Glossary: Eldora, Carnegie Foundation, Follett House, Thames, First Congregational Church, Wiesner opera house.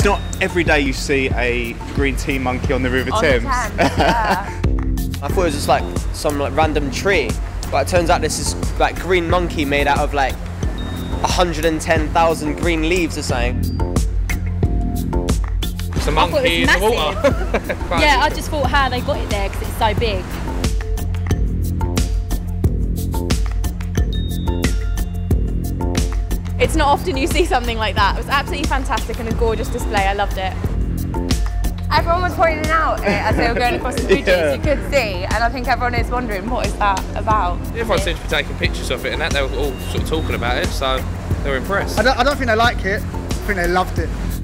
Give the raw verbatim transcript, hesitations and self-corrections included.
It's not every day you see a green tea monkey on the River on Thames. The Thames yeah. I thought it was just like some like random tree, but it turns out this is like green monkey made out of like one hundred and ten thousand green leaves or something. The monkey in the water. Yeah, I just thought how they got it there because it's so big. It's not often you see something like that. It was absolutely fantastic and a gorgeous display. I loved it. Everyone was pointing out it as they were going across the bridges, yeah. You could see, and I think everyone is wondering what is that about. Everyone seemed to be taking pictures of it, and that they were all sort of talking about it, so they were impressed. I don't, I don't think they like it. I think they loved it.